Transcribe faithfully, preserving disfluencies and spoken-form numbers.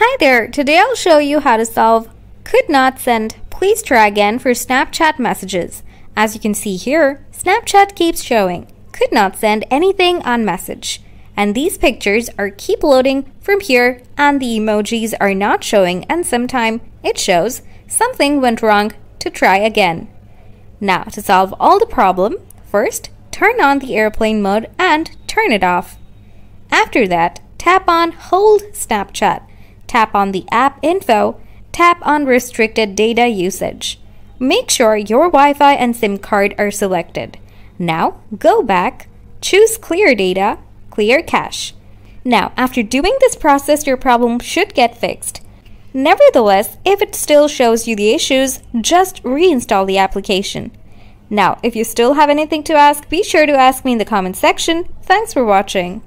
Hi there, today I'll show you how to solve could not send, please try again for Snapchat messages. As you can see here, Snapchat keeps showing could not send anything on message. And these pictures are keep loading from here and the emojis are not showing, and sometime it shows something went wrong to try again. Now to solve all the problem, first turn on the airplane mode and turn it off. After that, tap on hold Snapchat. Tap on the app info, tap on restricted data usage. Make sure your Wi-Fi and SIM card are selected. Now go back, choose clear data, clear cache. Now after doing this process, your problem should get fixed. Nevertheless, if it still shows you the issues, just reinstall the application. Now if you still have anything to ask, be sure to ask me in the comment section. Thanks for watching.